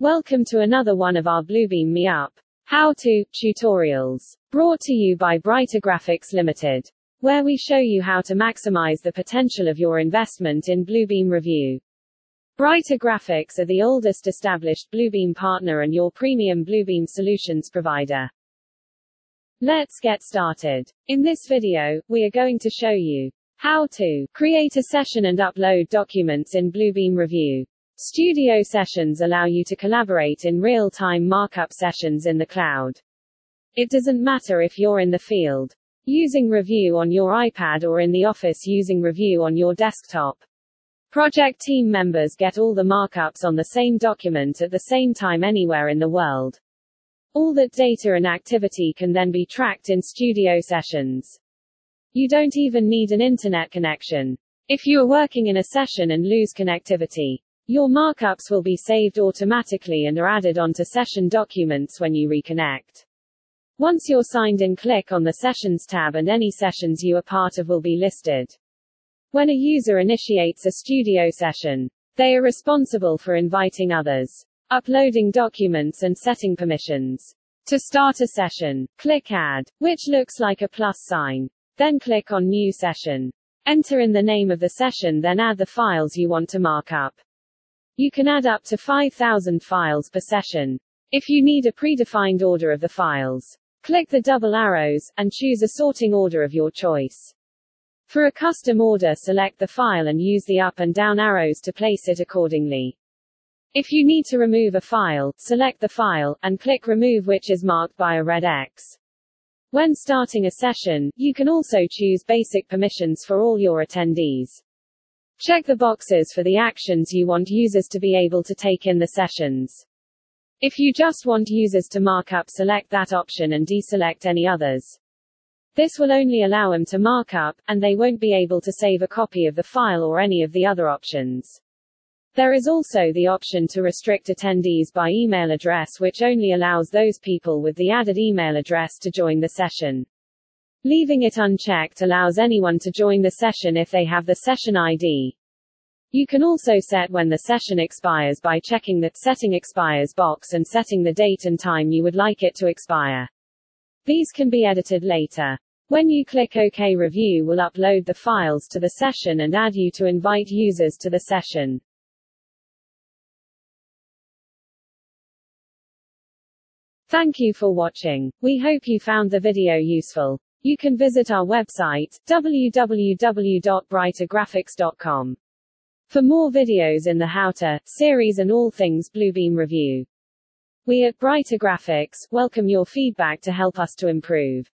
Welcome to another one of our Bluebeam Me Up how-to tutorials, brought to you by Brighter Graphics Limited, where we show you how to maximize the potential of your investment in Bluebeam Revu. Brighter Graphics are the oldest established Bluebeam partner and your premium Bluebeam solutions provider. Let's get started. In this video, we are going to show you how to create a session and upload documents in Bluebeam Revu. Studio sessions allow you to collaborate in real-time markup sessions in the cloud. It doesn't matter if you're in the field using Revu on your iPad or in the office using Revu on your desktop. Project team members get all the markups on the same document at the same time anywhere in the world. All that data and activity can then be tracked in studio sessions. You don't even need an internet connection. If you are working in a session and lose connectivity, your markups will be saved automatically and are added onto session documents when you reconnect. Once you're signed in, click on the Sessions tab and any sessions you are part of will be listed. When a user initiates a studio session, they are responsible for inviting others, uploading documents and setting permissions. To start a session, click Add, which looks like a plus sign. Then click on New Session. Enter in the name of the session, then add the files you want to mark up. You can add up to 5,000 files per session. If you need a predefined order of the files, click the double arrows, and choose a sorting order of your choice. For a custom order, select the file and use the up and down arrows to place it accordingly. If you need to remove a file, select the file, and click Remove, which is marked by a red X. When starting a session, you can also choose basic permissions for all your attendees. Check the boxes for the actions you want users to be able to take in the sessions. If you just want users to mark up, select that option and deselect any others. This will only allow them to mark up, and they won't be able to save a copy of the file or any of the other options. There is also the option to restrict attendees by email address, which only allows those people with the added email address to join the session. Leaving it unchecked allows anyone to join the session if they have the session ID. You can also set when the session expires by checking the Setting Expires box and setting the date and time you would like it to expire. These can be edited later. When you click OK, Revu will upload the files to the session and add you to invite users to the session. Thank you for watching. We hope you found the video useful. You can visit our website, www.brightergraphics.com, for more videos in the How-To series and all things Bluebeam Revu. We at Brighter Graphics welcome your feedback to help us to improve.